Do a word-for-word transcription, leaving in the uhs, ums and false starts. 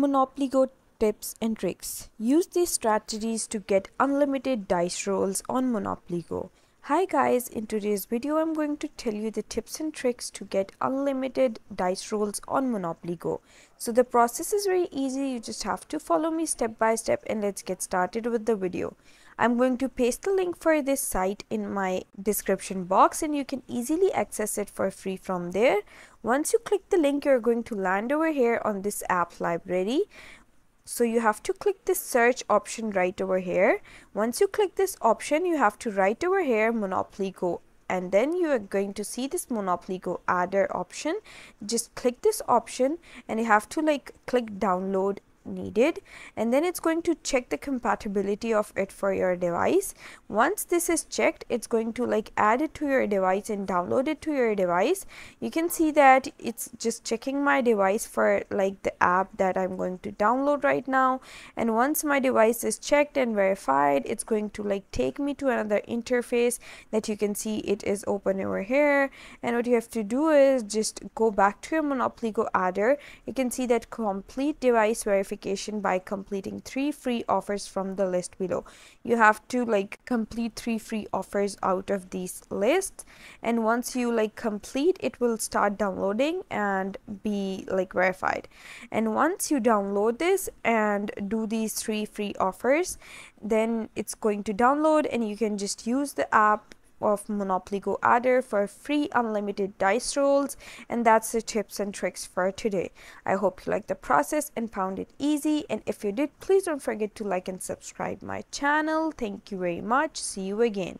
Monopoly Go tips and tricks. Use these strategies to get unlimited dice rolls on Monopoly Go. Hi guys, in today's video I'm going to tell you the tips and tricks to get unlimited dice rolls on Monopoly Go. So the process is very easy, you just have to follow me step by step, and let's get started with the video. I'm going to paste the link for this site in my description box and you can easily access it for free from there. Once you click the link, you're going to land over here on this app library. So you have to click this search option right over here. Once you click this option, you have to right over here Monopoly Go, and then you are going to see this Monopoly Go adder option. Just click this option and you have to like click download needed, and then it's going to check the compatibility of it for your device. Once this is checked, it's going to like add it to your device and download it to your device. You can see that it's just checking my device for like the app that I'm going to download right now, and once my device is checked and verified, it's going to like take me to another interface that you can see it is open over here. And what you have to do is just go back to your Monopoly Go adder. You can see that complete device verification by completing three free offers from the list below. You have to like complete three free offers out of these lists, and once you like complete, it will start downloading and be like verified. And once you download this and do these three free offers, then it's going to download and you can just use the app of Monopoly Go adder for free unlimited dice rolls. And that's the tips and tricks for today. I hope you liked the process and found it easy, and if you did, please don't forget to like and subscribe my channel. Thank you very much. See you again.